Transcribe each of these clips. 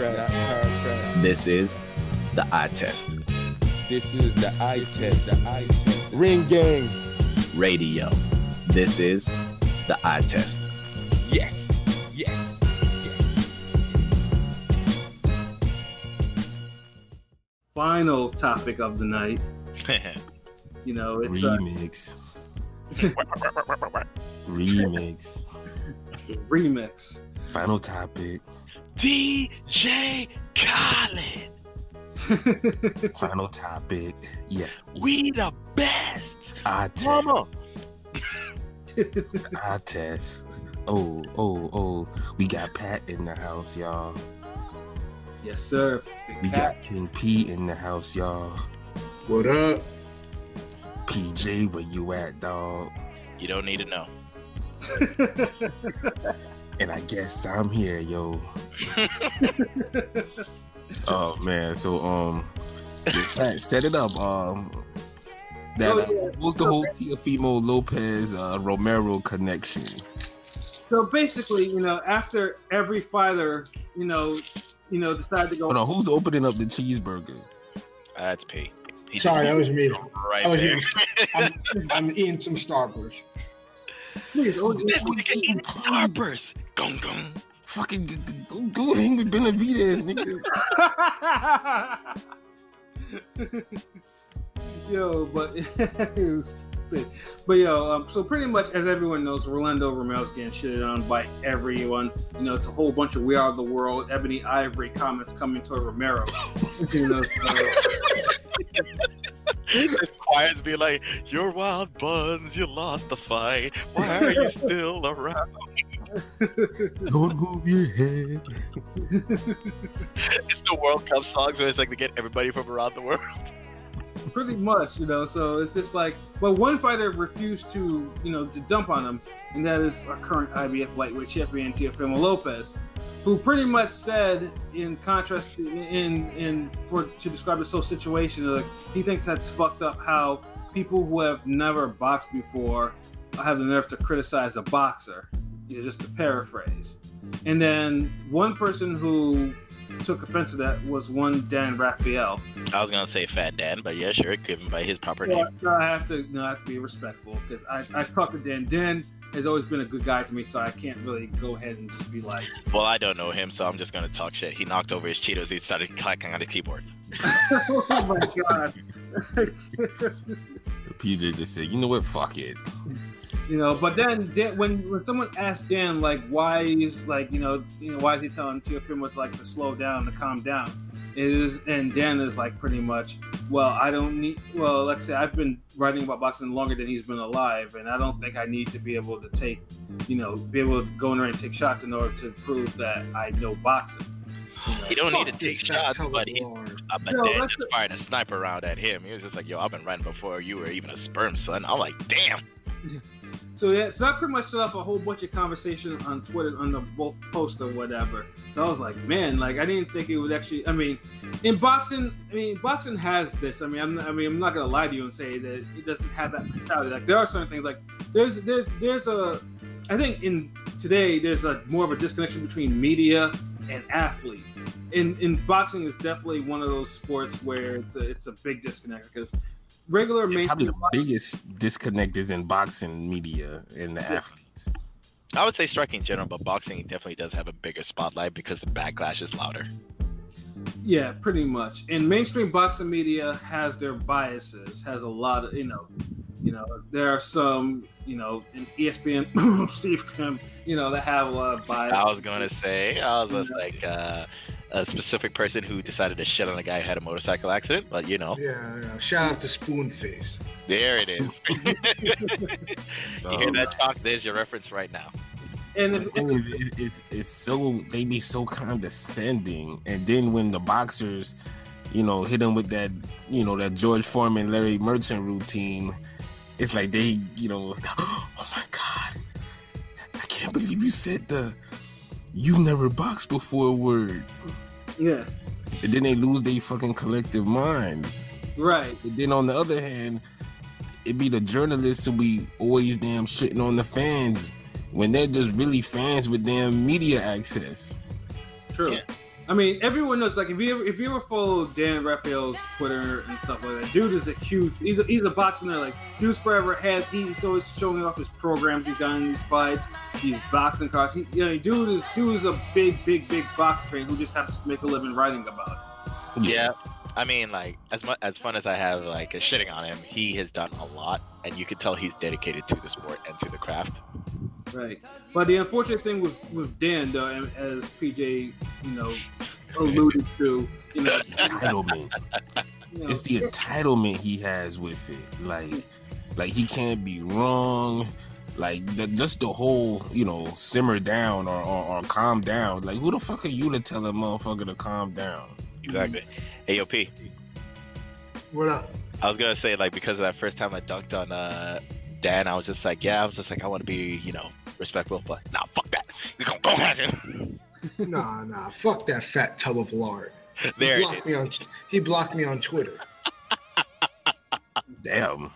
Not hard tracks. This is the eye test. This is the eye test. Ring Gang Radio. This is the eye test. Yes. Final topic of the night. You know, it's remix. Remix. Final topic. DJ Khaled. Final topic. Yeah. We the best. I test. Mama. I test. Oh. We got Pat in the house, y'all. Yes, sir. We got King P in the house, y'all. What up? PJ, where you at, dog? You don't need to know. And I guess I'm here, yo. Oh man, so set it up. What's the whole Teofimo Lopez Romero connection? So basically, you know, after every fighter, you know, decide to go. Hold on, who's opening up the cheeseburger? That's P. Sorry, that was me. Right, I was there. I'm eating some Starburst. Please, eating Starburst. Gong. Fucking go hang with Benavidez, nigga. Yo, so pretty much, as everyone knows, Rolando Romero's getting shitted on by everyone. You know, it's a whole bunch of We Are the World, Ebony Ivory comments coming to Romero. You know, it's quiet to be like, you're wild buns, you lost the fight. Why are you still around? Don't move your head. It's the World Cup songs where it's like they get everybody from around the world. Pretty much, you know, so it's just like, well, one fighter refused to, you know, to dump on him, and that is our current IBF lightweight champion, Teofimo Lopez, who pretty much said, in contrast, to describe this whole situation, like, he thinks that's fucked up how people who have never boxed before have the nerve to criticize a boxer, you know, just to paraphrase. And then one person who took offense to that was one Dan Rafael. I was gonna say Fat Dan, but yeah, sure, give him by his proper name. I have to be respectful because I've talked to Dan. Dan has always been a good guy to me, so I can't really go ahead and just be like, well, I don't know him, so I'm just gonna talk shit. He knocked over his Cheetos. He started clacking on his keyboard. Oh my god! PJ just said, you know what? Fuck it. You know, but then Dan, when someone asked Dan, like, why is he telling Teofimo to slow down, to calm down? And Dan is like, pretty much, like I said, I've been writing about boxing longer than he's been alive, and I don't think I need to be able to go in there and take shots in order to prove that I know boxing. He don't need to take shots, but Dan just fired a sniper round at him. He was just like, yo, I've been running before you were even a sperm, son. I'm like, damn. So that pretty much set off a whole bunch of conversation on Twitter on the both posts or whatever. So I was like, man, like I didn't think it would actually. I mean, in boxing, boxing has this. I'm not gonna lie to you and say that it doesn't have that mentality. Like there are certain things. Like there's I think in today there's a more of a disconnection between media and athlete. In boxing is definitely one of those sports where it's a big disconnect because. Regular mainstream. Probably the biggest disconnect is in boxing media and the athletes. I would say striking in general, but boxing definitely does have a bigger spotlight because the backlash is louder. Yeah, pretty much. And mainstream boxing media has their biases, has a lot of, there are some, in ESPN, Steve Kim, that have a lot of bias. I was like a specific person who decided to shit on a guy who had a motorcycle accident, but you know. Yeah. Shout out to Spoonface. There it is. You hear that talk? There's your reference right now. And the thing is, it's so they be so condescending, and then when the boxers, hit them with that, that George Foreman, Larry Merchant routine, it's like they, oh my god, I can't believe you said the "you've never boxed before" word. Yeah. And then they lose their fucking collective minds. Right. And then on the other hand, it be the journalists who be always damn shitting on the fans when they're just really fans with damn media access. True. Yeah. I mean, everyone knows, like, if you ever follow Dan Rafael's Twitter and stuff like that, dude is a huge, he's a boxer, like, dude's forever has, he's always showing off his programs, he's done in these fights, these boxing cards, dude is a big box fan who just happens to make a living writing about it. Yeah, I mean, like, as much as fun as I have, like, shitting on him, he has done a lot, and you can tell he's dedicated to the sport and to the craft. Right, but the unfortunate thing with Dan, though, as PJ, alluded to, entitlement. It's the entitlement he has with it. Like he can't be wrong. Like just the whole, simmer down or calm down. Like, who the fuck are you to tell a motherfucker to calm down? Exactly. AOP. What up? I was gonna say, like, because of that first time I dunked on Dan, I was just like, I want to be, respectful, but nah, fuck that. We gonna go at him. Nah, fuck that fat tub of lard. There he blocked me on Twitter. Damn.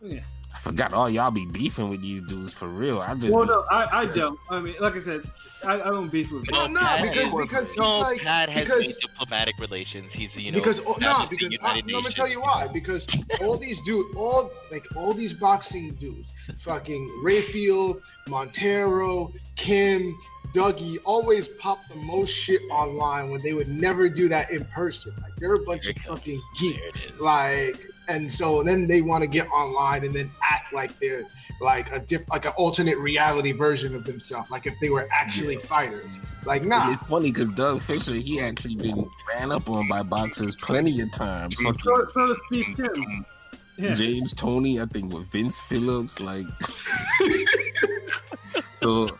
Yeah. I forgot all y'all be beefing with these dudes for real. I don't. I mean, like I said, I don't beef with him. Pat has good diplomatic relations. He's I'm gonna tell you why. Because all these dudes, all these boxing dudes, fucking Rafael, Montero, Kim, Dougie, always pop the most shit online when they would never do that in person. Like, they're a bunch of fucking geeks. Like. And so then they want to get online and then act like they're like an alternate reality version of themselves, like if they were actually fighters. Like, nah. It's funny because Doug Fisher, he actually been ran up on by boxers plenty of times. So Steve Kim. Yeah. James Toney, I think, with Vince Phillips, like. So.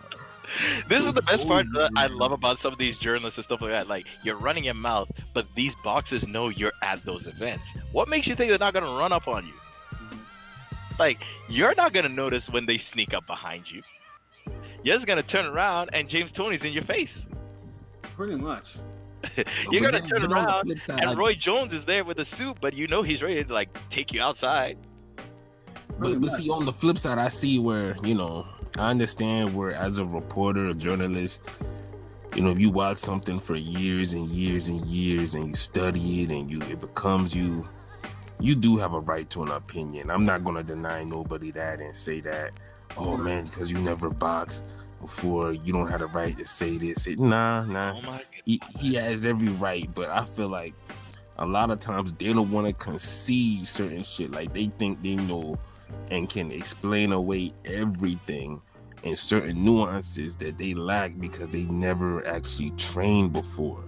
This is the best part that I love about some of these journalists and stuff like that. Like, you're running your mouth, but these boxers know you're at those events. What makes you think they're not going to run up on you? Like, you're not going to notice when they sneak up behind you. You're just going to turn around and James Toney's in your face. Pretty much. You're going to turn around and Roy Jones is there with a suit, but he's ready to, like, take you outside. But see, on the flip side, I see where, I understand where, as a reporter, a journalist, if you watch something for years and years and years and you study it and it becomes you, you do have a right to an opinion. I'm not going to deny nobody that and say that, oh man, because you never boxed before, you don't have the right to say this. Nah. Oh he has every right, but I feel like a lot of times they don't want to concede certain shit. Like, they think they know and can explain away everything and certain nuances that they lack because they never actually trained before.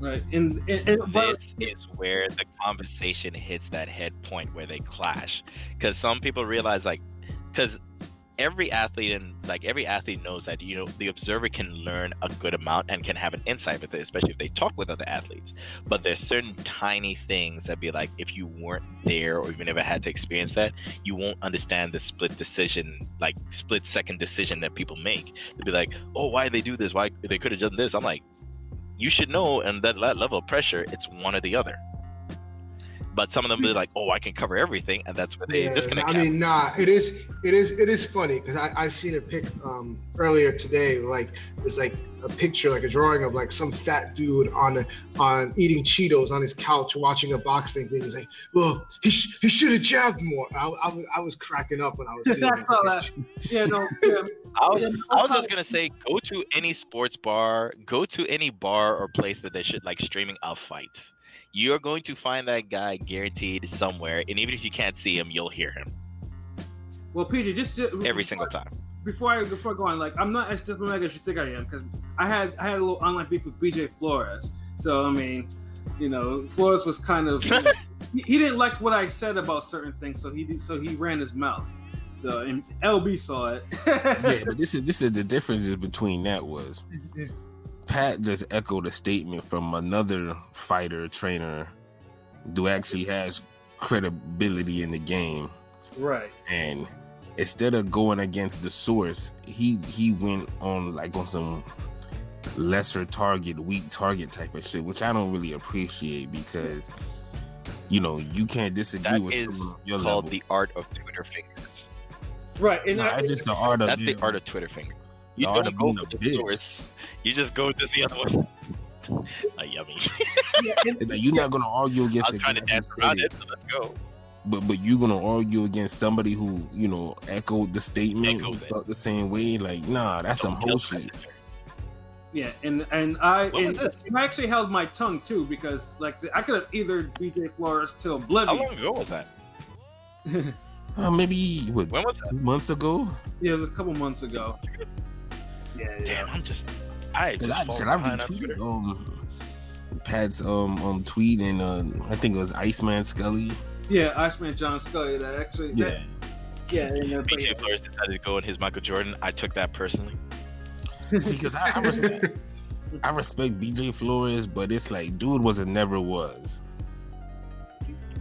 Right, and this is where the conversation hits that head point where they clash, because some people realize, like, because every athlete knows that the observer can learn a good amount and can have an insight with it, especially if they talk with other athletes. But there's certain tiny things that be like, if you weren't there or you never had to experience that, you won't understand the split second decision that people make. They'll be like, oh, why did they do this? Why they could have done this? I'm like, you should know, and that level of pressure, it's one or the other. But some of them be like, "Oh, I can cover everything," and that's where they disconnect. I mean, it is funny because I seen a pic earlier today. Like, it's like a picture, like a drawing of like some fat dude on eating Cheetos on his couch watching a boxing thing. He's like, "Well, he should have jabbed more." I was cracking up when I was seeing that. I was just gonna say, go to any sports bar, go to any bar or place that they should like streaming a fight. You're going to find that guy guaranteed somewhere, and even if you can't see him, you'll hear him. Well, PJ, every single time. Before I go on, like, I'm not as diplomatic as you think I am, because I had a little online beef with BJ Flores. So I mean, Flores was kind of he didn't like what I said about certain things, so he ran his mouth. So and LB saw it. Yeah, but this is the differences between that was. Pat just echoed a statement from another fighter trainer who actually has credibility in the game. Right. And instead of going against the source, he went on like on some lesser target, weak target type of shit, which I don't really appreciate because, you can't disagree that with someone at your level. That's called the art of Twitter fingers. Right. And that's the art of Twitter fingers. You don't go to the source. You just go to the other one. Yummy. Now, you're not going to argue against the guy who said it. So let's go. But you're going to argue against somebody who, you know, echoed the statement, felt the same way. Like, nah, that's some whole shit. Yeah, and I actually held my tongue too, because like I could have eathered BJ Flores to oblivion. How long ago was that? Maybe when was that? 2 months ago. Yeah, it was a couple months ago. Yeah. Damn, I retweeted Pat's tweet, and I think it was Iceman Scully. Yeah, Iceman John Scully. That actually. Yeah. BJ Flores decided to go in his Michael Jordan. I took that personally. See, because I respect BJ Flores, but it's like, dude was and never was.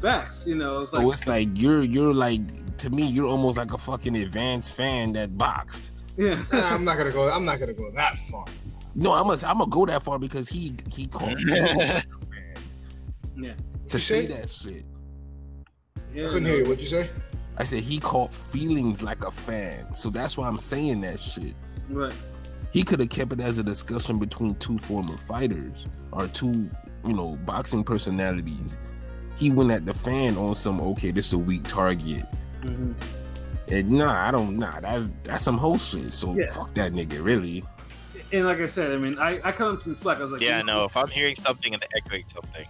Facts, you know. It's like, so it's like you're like, to me, you're almost like a fucking advanced fan that boxed. Yeah, I'm not gonna go that far. No, I'm gonna go that far because he called me man. Yeah. To say that shit. Yeah, I couldn't hear you. What'd you say? I said he caught feelings like a fan, so that's why I'm saying that shit. Right. He could have kept it as a discussion between two former fighters or two, you know, boxing personalities. He went at the fan on some, okay, this is a weak target. Mm-hmm. And that's some whole shit. So fuck that nigga, really. And like I said, I mean, I come from Slack. I was like, yeah, no, if I'm hearing something and echoing something.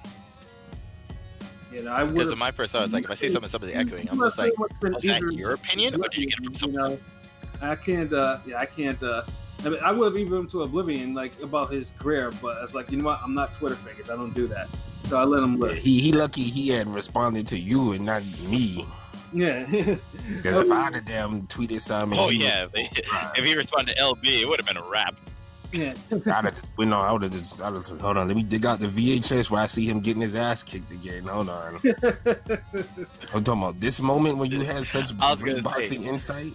Yeah, no, because of my personality, I was like, if I see something, somebody's echoing, I'm just like, was that your opinion or did you get it from someone else? I mean, I would have even him to oblivion, like, about his career, but it's like, you know what? I'm not Twitter figures. I don't do that. So I let him live. Yeah, he lucky he had responded to you and not me. Yeah. Because if I had a damn tweeted something. Oh, yeah. If he responded to LB, it would have been a wrap. Yeah. I would have just, hold on. Let me dig out the VHS where I see him getting his ass kicked again. Hold on. I'm talking about this moment when you had such great boxing insight.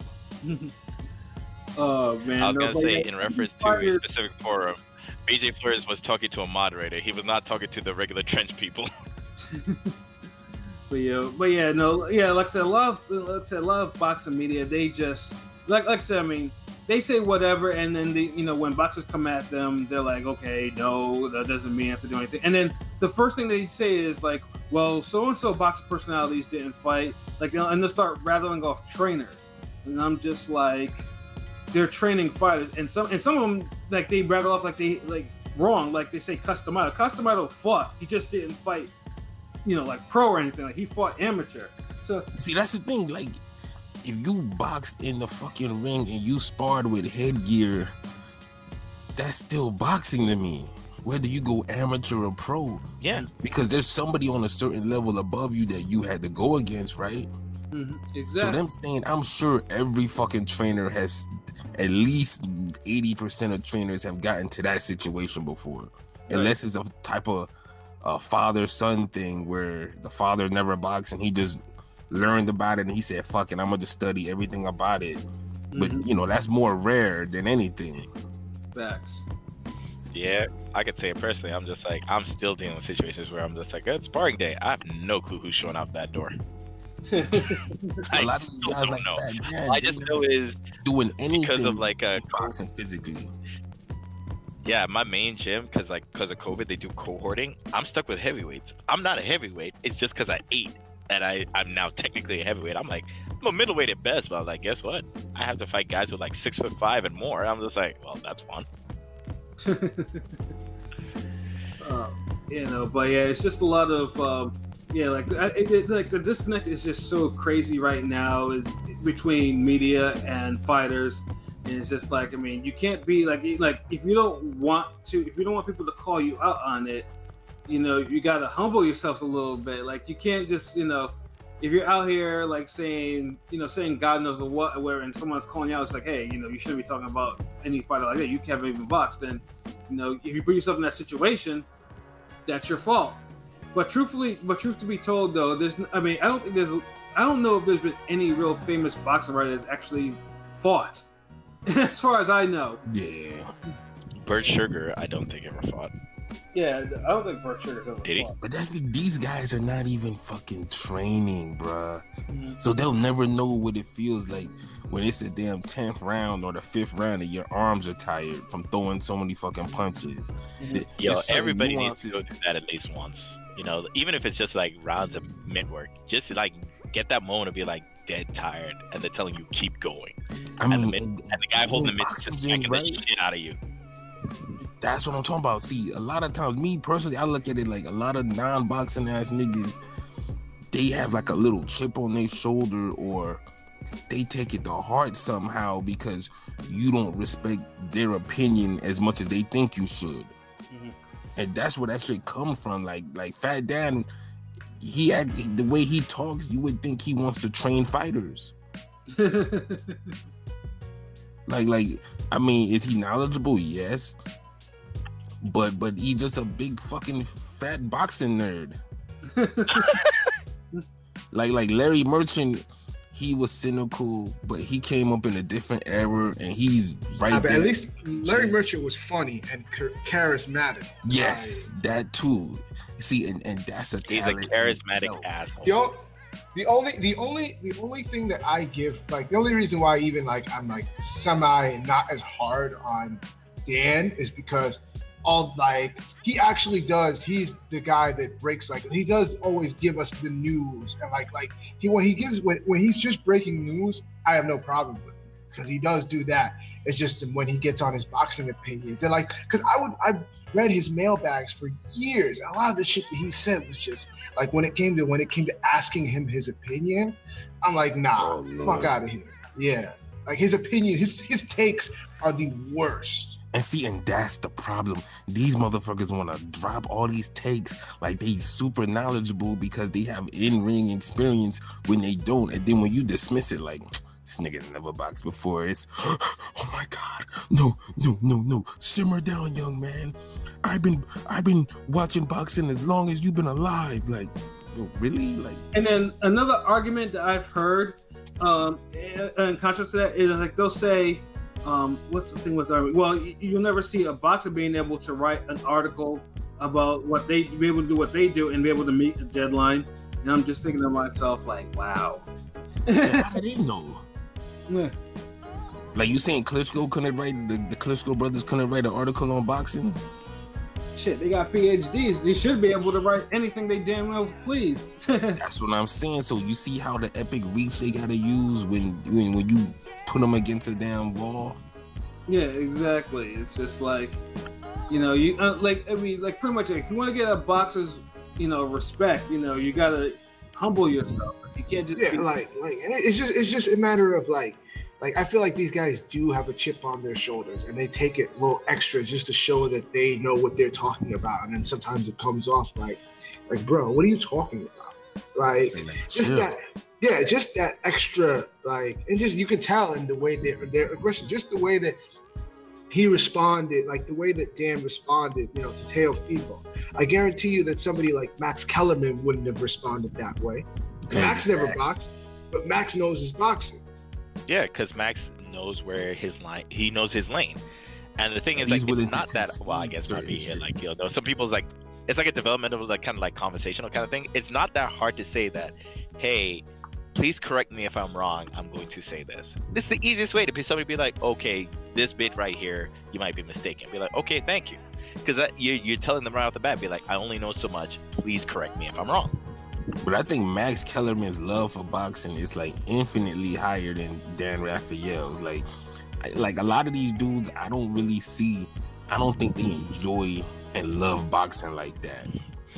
Oh man! I was gonna say, in reference to a specific forum, BJ Flores was talking to a moderator. He was not talking to the regular trench people. Like I said, a lot of boxing media, they just like I said, I mean, they say whatever, and then they, you know, when boxers come at them, they're like, okay, no, that doesn't mean I have to do anything. And then the first thing they say is like, well, so and so boxing personalities didn't fight, like, and they'll start rattling off trainers, and I'm just like. They're training fighters, and some of them, like, they rattle off they say Cus D'Amato. Cus D'Amato fought. He just didn't fight, you know, like pro or anything. Like, he fought amateur. So see, that's the thing. Like, if you boxed in the fucking ring and you sparred with headgear, that's still boxing to me. Whether you go amateur or pro, yeah, because there's somebody on a certain level above you that you had to go against, right? Mm-hmm. Exactly. So them saying, I'm sure every fucking trainer has, at least 80% of trainers have gotten to that situation before, right. Unless it's a type of father-son thing where the father never boxed and he just learned about it and he said, "Fuck it, I'm gonna just study everything about it." Mm-hmm. But you know, that's more rare than anything. Facts. Yeah, I could say it personally. I'm just like, I'm still dealing with situations where I'm just like, it's sparring day. I have no clue who's showing up that door. I don't know. I just know is doing anything because of like boxing physically. Yeah, my main gym, because of COVID, they do cohorting. I'm stuck with heavyweights. I'm not a heavyweight. It's just because I ate and I'm now technically a heavyweight. I'm like, I'm a middleweight at best, but I'm like, guess what? I have to fight guys with like 6'5" and more. I'm just like, well, that's fun. You know, but yeah, it's just a lot of. Yeah, like the disconnect is just so crazy right now is between media and fighters, and it's just like, I mean, you can't be like if you don't want people to call you out on it, you know, you gotta humble yourself a little bit. Like, you can't just, you know, if you're out here like saying God knows what, where, and someone's calling you out, it's like, hey, you know, you shouldn't be talking about any fighter like that. You haven't even boxed. Then, you know, if you put yourself in that situation, that's your fault. But truth to be told, though, I don't know if there's been any real famous boxing writer that's actually fought, as far as I know. Yeah. Bert Sugar, I don't think ever fought. Yeah, I don't think Bert Sugar's over. Did he? But that's these guys are not even fucking training, bruh. Mm-hmm. So they'll never know what it feels like when it's the damn 10th round or the 5th round and your arms are tired from throwing so many fucking punches. Mm-hmm. Yo, everybody needs to go do that at least once. You know, even if it's just like rounds of mid-work, just to like get that moment to be like dead tired and they're telling you keep going. I mean, and the guy holding the mitt is smacking the shit out of you. That's what I'm talking about. See, a lot of times, me personally, I look at it like a lot of non-boxing ass niggas, they have like a little chip on their shoulder or they take it to heart somehow because you don't respect their opinion as much as they think you should. Mm-hmm. And that's where that shit come from. Like Fat Dan, the way he talks, you would think he wants to train fighters. Like, I mean, is he knowledgeable? Yes. But he just a big fucking fat boxing nerd. Like Larry Merchant, he was cynical, but he came up in a different era, and he's right there. At least Larry Merchant was funny and charismatic. Yes, that too. See, and that's a talent. He's a charismatic asshole. Yo, the only thing that I give, like the only reason why even like I'm like semi not as hard on Dan is because. All like he actually does. He's the guy that breaks. Like he does always give us the news and like he when he gives when he's just breaking news, I have no problem with it because he does do that. It's just when he gets on his boxing opinions and like because I've read his mailbags for years. And a lot of the shit that he said was just like when it came to asking him his opinion, I'm like nah, fuck out of here. Yeah, like his opinion, his takes are the worst. And see, and that's the problem. These motherfuckers want to drop all these takes like they super knowledgeable because they have in-ring experience when they don't. And then when you dismiss it like, this nigga never boxed before, it's, oh my God, no. Simmer down, young man. I've been watching boxing as long as you've been alive. Like, really? Like. And then another argument that I've heard in contrast to that is like they'll say, what's the thing with Army? Well, you'll never see a boxer being able to write an article about what they be able to do, what they do, and be able to meet a deadline. And I'm just thinking to myself, like, wow. Yeah, how did they know? Yeah. Like you saying, Klitschko couldn't write the Klitschko brothers couldn't write an article on boxing. Shit, they got PhDs. They should be able to write anything they damn well please. That's what I'm saying. So you see how the epic reach they gotta use when you. Put them against a damn wall. Yeah, exactly. It's just like, you know, you like I mean, like pretty much, like, if you want to get a boxer's, you know, respect, you know, you gotta humble yourself. You can't just like it's just a matter of like I feel like these guys do have a chip on their shoulders and they take it a little extra just to show that they know what they're talking about, and then sometimes it comes off like bro, what are you talking about? Like just chill. That. Yeah, just that extra, like, and just you can tell in the way their aggression, just the way that he responded, like the way that Dan responded, you know, to Teofimo. I guarantee you that somebody like Max Kellerman wouldn't have responded that way. Max never boxed, but Max knows his boxing. Yeah, because Max knows where he knows his lane. And the thing is, like, it's not that, well, I guess probably here, like, you know, some people's like, it's like a developmental, like, kind of like conversational kind of thing. It's not that hard to say that, hey, please correct me if I'm wrong. I'm going to say this. This is the easiest way to be somebody be like, okay, this bit right here, you might be mistaken. Be like, okay, thank you. Because you're telling them right off the bat, be like, I only know so much. Please correct me if I'm wrong. But I think Max Kellerman's love for boxing is like infinitely higher than Dan Rafael's. Like a lot of these dudes, I don't really see. I don't think they enjoy and love boxing like that.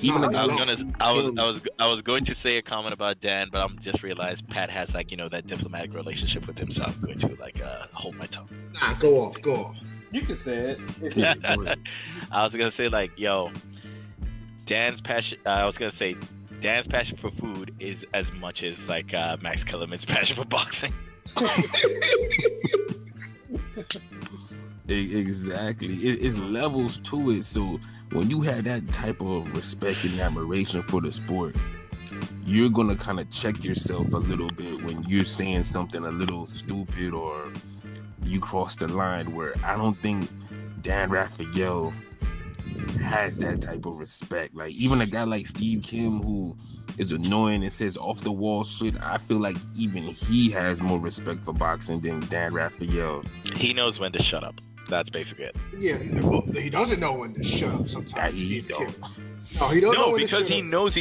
I was going to say a comment about Dan, but I'm just realized Pat has like, you know, that diplomatic relationship with him, so I'm going to like hold my tongue. Nah, go off. You can say it. I was gonna say like, yo, Dan's passion for food is as much as like Max Kellerman's passion for boxing. Exactly. It's levels to it. So when you have that type of respect and admiration for the sport, you're gonna kind of check yourself a little bit when you're saying something a little stupid or you cross the line, where I don't think Dan Rafael has that type of respect. Like, even a guy like Steve Kim, who is annoying and says off-the-wall shit, I feel like even he has more respect for boxing than Dan Rafael. He knows when to shut up. That's basically it. Yeah, he doesn't know when to shut up sometimes. Yeah, he don't. No, he doesn't. No, because he knows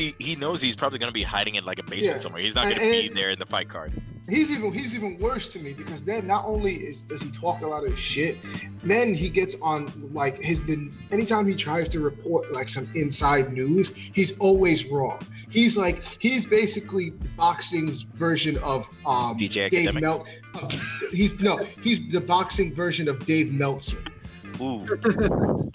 he's probably going to be hiding in like a basement somewhere. He's not going to be there in the fight card. He's even worse to me, because then not only does he talk a lot of shit, then he gets on like anytime he tries to report like some inside news, he's always wrong. He's basically boxing's version of DJ Dave Meltzer. He's the boxing version of Dave Meltzer. Ooh.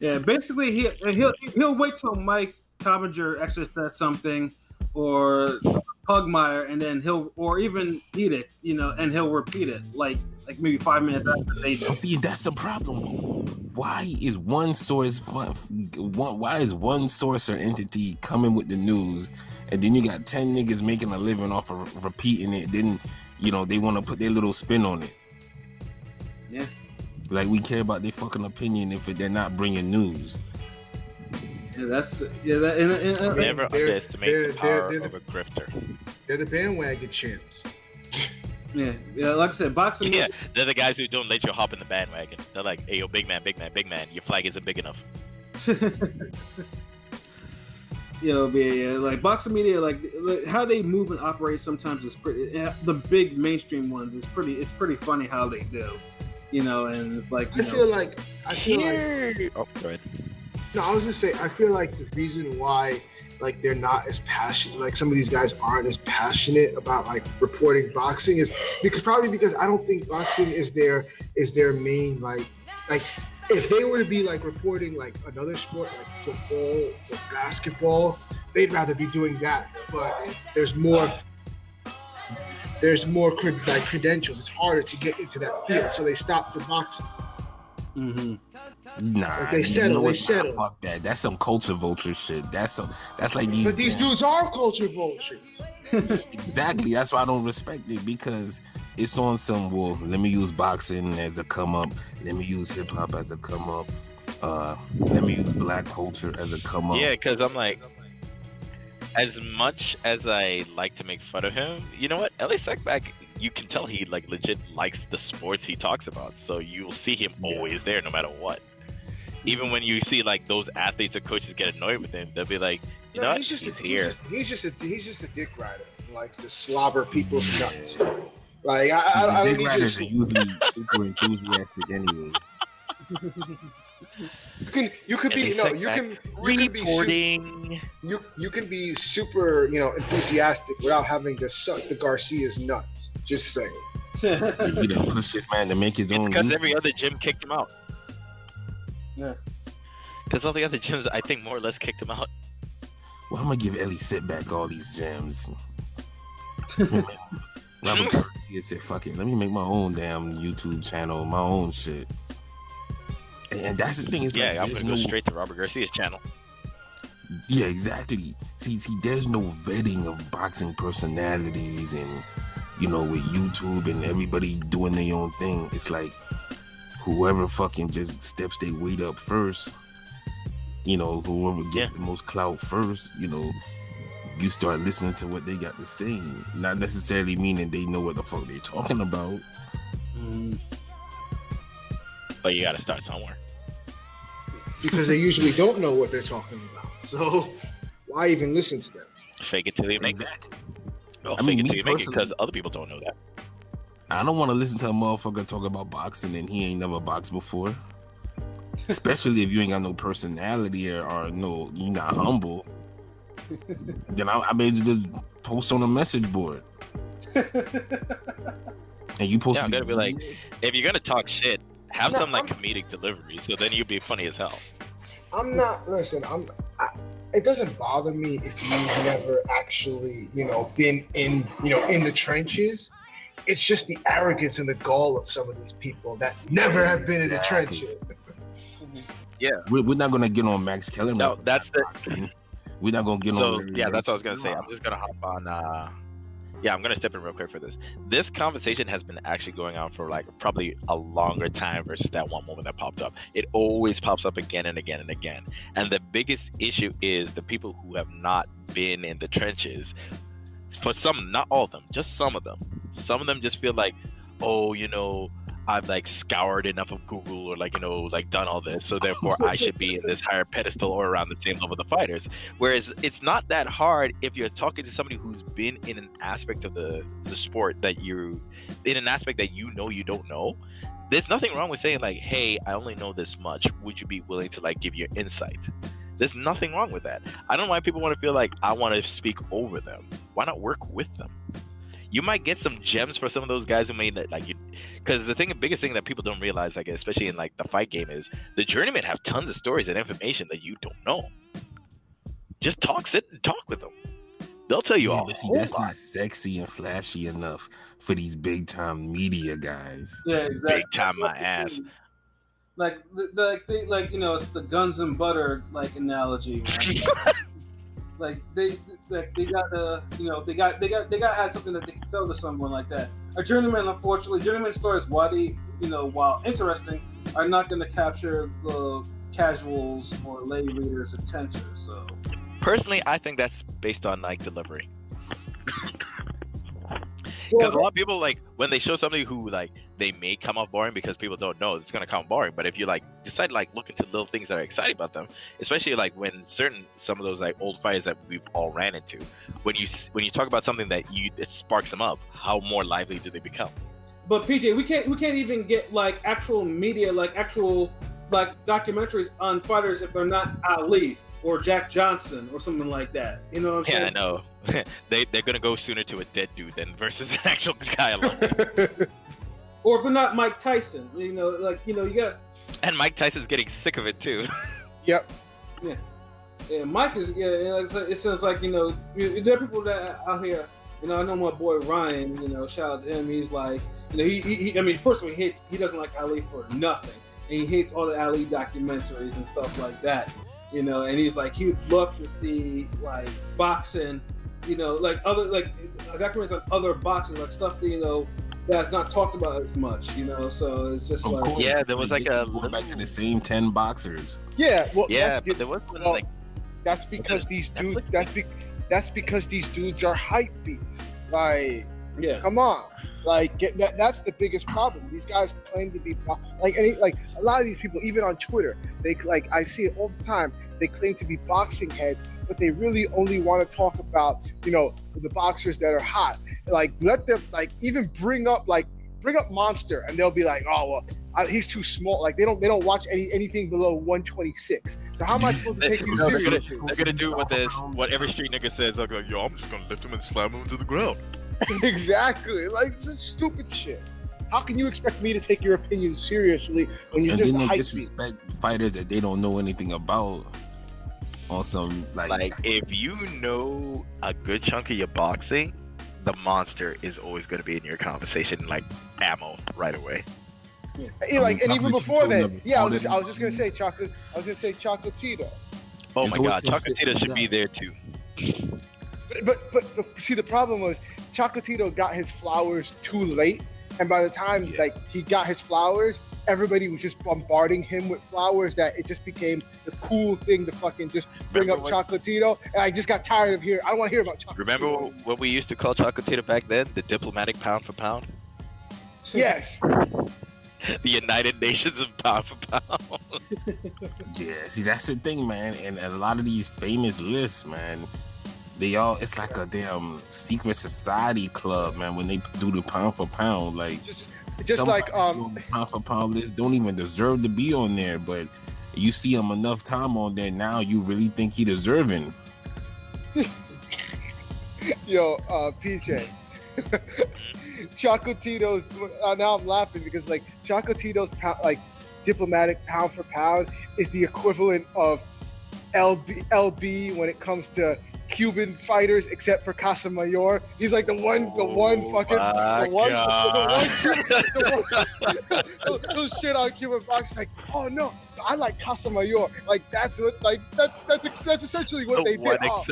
Yeah, basically he'll wait till Mike Cobbinger actually says something, or Pugmire, and then or even eat it, you know, and he'll repeat it like maybe 5 minutes after they do. See, that's the problem. Why is one source or entity coming with the news, and then you got 10 niggas making a living off of repeating it? Then, you know, they want to put their little spin on it. Yeah. Like, we care about their fucking opinion if they're not bringing news. Yeah, never underestimate the power of a grifter. They're the bandwagon champs. Yeah, like I said, boxing. Yeah, they're the guys who don't let you hop in the bandwagon. They're like, hey, yo, big man, your flag isn't big enough. Like boxing media, like how they move and operate sometimes is pretty. The big mainstream ones is pretty. It's pretty funny how they do, you know, and like. I feel like. Oh, go ahead. No, I was gonna say, I feel like the reason why, like, they're not as passionate, like, some of these guys aren't as passionate about like reporting boxing is because I don't think boxing is their main like if they were to be like reporting like another sport like football or basketball, they'd rather be doing that. But there's more credentials. It's harder to get into that field, so they stop the boxing. Mm-hmm. Nah, like they settle. Fuck that. That's some culture vulture shit. That's like these. But these dudes are culture vultures. Exactly. That's why I don't respect it, because it's on some wolf. Let me use boxing as a come up. Let me use hip hop as a come up. Let me use black culture as a come up. Yeah, because I'm like, as much as I like to make fun of him, you know what? L.A. Sackback, you can tell he like legit likes the sports he talks about. So you'll see him always there, no matter what. Even when you see like those athletes or coaches get annoyed with him, they'll be like, you know what? He's here. He's just a dick rider. Like to slobber people's nuts. Like I don't dick riders are usually super enthusiastic anyway. You can be super, you know, enthusiastic without having to suck the Garcia's nuts. Just saying. You didn't push this man to make his own. Because every other gym kicked him out. Yeah. Because all the other gyms, I think, more or less kicked him out. Well, I'm gonna give Ellie Sitback all these gems. Robert Garcia said, "Fuck it, let me make my own damn YouTube channel, my own shit." And that's the thing. I'm gonna go straight to Robert Garcia's channel. Yeah, exactly. See, there's no vetting of boxing personalities, and you know, with YouTube and everybody doing their own thing, it's like whoever fucking just steps their weight up first, you know, whoever gets the most clout first, you know, you start listening to what they got to say. Not necessarily meaning they know what the fuck they're talking about. But you gotta start somewhere. Because they usually don't know what they're talking about, so why even listen to them? Fake it till you make it. Well, I mean, fake it till you make it, because other people don't know that. I don't want to listen to a motherfucker talk about boxing and he ain't never boxed before. Especially if you ain't got no personality or no, you not humble. Then I made you just post on a message board. And you post. Yeah, I'm gonna be like, if you're gonna talk shit, have some like comedic delivery, so then you'd be funny as hell. It doesn't bother me if you've never actually, you know, been in, you know, in the trenches. It's just the arrogance and the gall of some of these people that never have been in the trenches. Yeah, we're not gonna get on Max Kellerman. No, that's the. We're not gonna get on. So yeah, that's what I was gonna say. I'm just gonna hop on. Yeah, I'm going to step in real quick for this. This conversation has been actually going on for like probably a longer time versus that one moment that popped up. It always pops up again and again and again. And the biggest issue is the people who have not been in the trenches. For some, not all of them, just some of them. Some of them just feel like, oh, you know, I've like scoured enough of Google or like, you know, like done all this, so therefore I should be in this higher pedestal or around the same level of the fighters. Whereas it's not that hard if you're talking to somebody who's been in an aspect of the sport that you, in an aspect that you know you don't know. There's nothing wrong with saying like, hey, I only know this much. Would you be willing to like give your insight? There's nothing wrong with that. I don't know why people want to feel like I want to speak over them. Why not work with them? You might get some gems for some of those guys who made it, like, you, because the biggest thing that people don't realize, like, especially in like the fight game, is the journeymen have tons of stories and information that you don't know. Just sit and talk with them. They'll tell you all. That's not sexy and flashy enough for these big time media guys. Yeah, exactly. Big time my ass. Like, you know, it's the guns and butter like analogy, man. They gotta have something that they can tell to someone like that. A journeyman, unfortunately, journeyman stories, while interesting, are not going to capture the casuals or lay readers' attention. So, personally, I think that's based on like delivery. Because a lot of people, like, when they show somebody who, like, they may come off boring because people don't know, it's going to come off boring. But if you, like, decide, like, look into little things that are exciting about them, especially, like, when some of those, like, old fighters that we've all ran into, when you talk about something that sparks them up, how more lively do they become? But, PJ, we can't even get, like, actual media, like, actual, like, documentaries on fighters if they're not Ali or Jack Johnson or something like that. You know what I'm saying? Yeah, I know. they're gonna go sooner to a dead dude than versus an actual guy alone. Or if they're not Mike Tyson, you know, like, you know, you got. And Mike Tyson's getting sick of it too. Yep. Yeah. Yeah. Mike is. Yeah. It sounds like, you know, there are people that out here. You know, I know my boy Ryan. You know, shout out to him. He's like, you know, he I mean, first of all, he doesn't like Ali for nothing, and he hates all the Ali documentaries and stuff like that. You know, and he's like, he would love to see like boxing. You know, like other, like documentaries on other boxing, like stuff that, you know, that's not talked about as much, you know, so it's just like... Course. Yeah, there was like a... Going back to the same 10 boxers. Yeah, well... Yeah, but there was like... That's because these dudes... That's because these dudes are hype beats. Like, yeah, come on. Like, that's the biggest problem. These guys claim to be... Like, a lot of these people, even on Twitter, they, like, I see it all the time, they claim to be boxing heads, but they really only want to talk about, you know, the boxers that are hot. Like, let them, like, even bring up Monster, and they'll be like, oh, well, he's too small. Like, they don't watch anything below 126. So how am I supposed to take you seriously? They're gonna do what every street nigga says. They'll go, yo, I'm just gonna lift him and slam him to the ground. Exactly. Like, it's just stupid shit. How can you expect me to take your opinion seriously when you're just a hype disrespect beat? Fighters that they don't know anything about. Awesome. Like, if you know a good chunk of your boxing, the Monster is always going to be in your conversation, like ammo right away. Yeah. Yeah, like, and even before that, yeah, I was just going to say chocolate. I was going to say Chocolatito. Oh my God, Chocolatito should be there too. But see, the problem was Chocolatito got his flowers too late, and by the time like he got his flowers, everybody was just bombarding him with flowers that it just became the cool thing to fucking just bring up Chocolatito. And I just got tired of hearing, I don't want to hear about Chocolatito. Remember what we used to call Chocolatito back then? The diplomatic pound for pound? Yes. The United Nations of pound for pound. Yeah, see, that's the thing, man. And a lot of these famous lists, man, they all, it's like a damn secret society club, man, when they do the pound for pound. Like, just some, like, pound for pound list don't even deserve to be on there, but you see him enough time on there now, you really think he deserving. Yo, PJ, Chocolatito's. Now I'm laughing because like Chocolatito's like diplomatic pound for pound is the equivalent of LB when it comes to Cuban fighters, except for Casamayor. He's like the one shit on Cuban boxing. Like, oh no, I like Casamayor. Like, that's what, like, that's essentially what they did. Nah,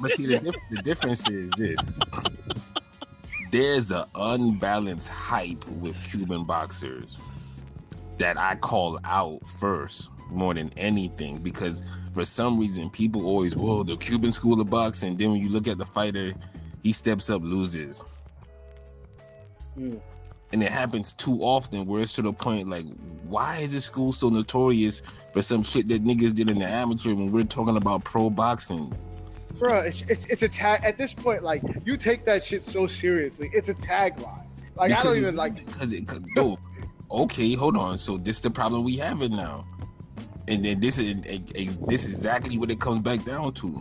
but see, the difference is this. there's an unbalanced hype with Cuban boxers that I call out first more than anything, because for some reason people always, whoa, the Cuban school of boxing. Then when you look at the fighter, he steps up, loses. Mm. And it happens too often where it's to the point like, why is this school so notorious for some shit that niggas did in the amateur when we're talking about pro boxing? Bro, it's a tag at this point. Like, you take that shit so seriously. It's a tagline. Like, because I don't even like because it. Yo, okay, hold on. So this is the problem we having now, and then this is exactly what it comes back down to.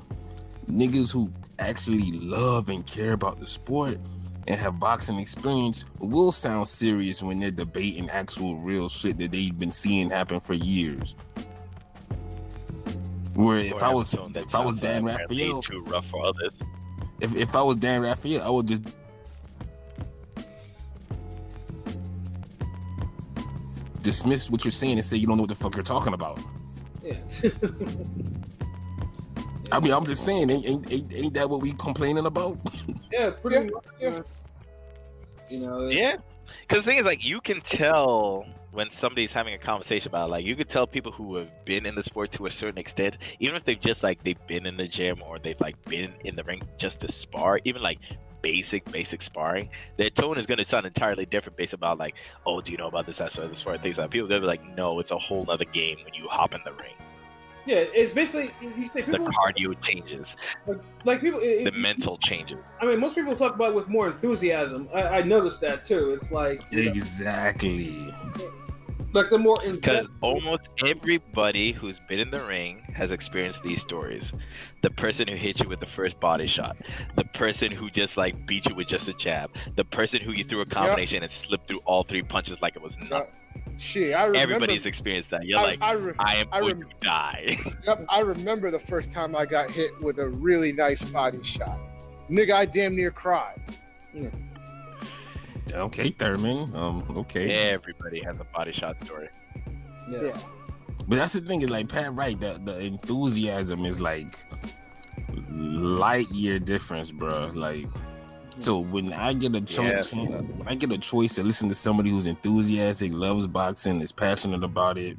Niggas who actually love and care about the sport and have boxing experience will sound serious when they're debating actual real shit that they've been seeing happen for years. Where if I was Dan Rafael, too rough for others. If I was Dan Rafael, I would just dismiss what you're saying and say you don't know what the fuck you're talking about. Yeah. I mean, I'm just saying, ain't that what we complaining about? Yeah, pretty much. Yeah. You know. Yeah, because the thing is, like, you can tell when somebody's having a conversation about it. Like, you could tell people who have been in the sport to a certain extent, even if they've just, like, they've been in the gym or they've, like, been in the ring just to spar, even, like, basic sparring, their tone is going to sound entirely different based about, like, oh, do you know about this aspect of the sport, things like that. People are going to be like, no, it's a whole other game when you hop in the ring. Yeah, it's basically, you say people, the cardio changes, like people, the mental changes. I mean, most people talk about it with more enthusiasm. I noticed that too. It's like exactly, like the more because almost everybody who's been in the ring has experienced these stories. The person who hit you with the first body shot, the person who just like beat you with just a jab, the person who you threw a combination and slipped through all three punches like it was nothing. Shit, I remember. Everybody's experienced that. You're I am going to die. Yep, I remember the first time I got hit with a really nice body shot. Nigga, I damn near cried. Yeah. Okay, Thurman. Okay. Everybody has a body shot story. Yeah. But that's the thing is like Pat Wright, the enthusiasm is like light year difference, bro. Like. So when I get a choice, when I get a choice to listen to somebody who's enthusiastic, loves boxing, is passionate about it,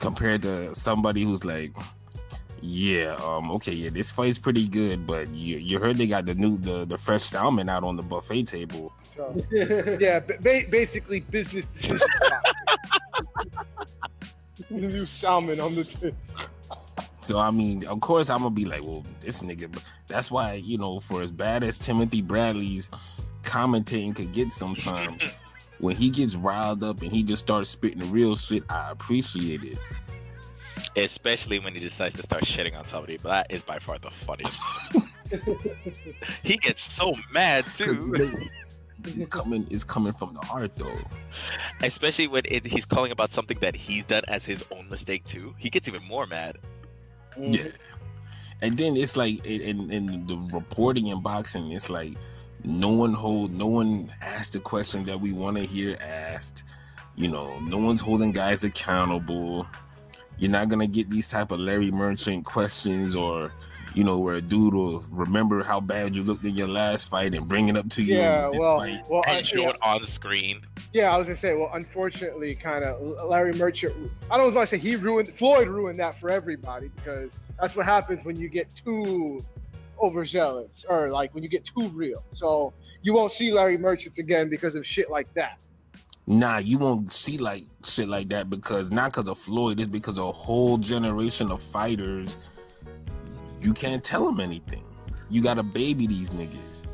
compared to somebody who's like, this fight's pretty good, but you heard they got the fresh salmon out on the buffet table. So, yeah, basically business decisions. New salmon on the table. So, I mean, of course, I'm going to be like, well, this nigga. But that's why, you know, for as bad as Timothy Bradley's commentating could get sometimes, when he gets riled up and he just starts spitting the real shit, I appreciate it. Especially when he decides to start shitting on somebody. But that is by far the funniest. He gets so mad, too. It's coming from the heart, though. Especially when he's calling about something that he's done as his own mistake, too. He gets even more mad. Yeah, and then it's like in the reporting in boxing, it's like no one asked the question that we want to hear asked. You know, no one's holding guys accountable. You're not gonna get these type of Larry Merchant questions, or you know, where a dude will remember how bad you looked in your last fight and bring it up to you. Yeah, well, and show it on the screen. Yeah, I was gonna say, well, unfortunately, kind of Larry Merchant. I don't want to say Floyd ruined that for everybody, because that's what happens when you get too overzealous or like when you get too real. So you won't see Larry Merchants again because of shit like that. Nah, you won't see like shit like that because not because of Floyd, it's because a whole generation of fighters. You can't tell them anything. You gotta baby these niggas.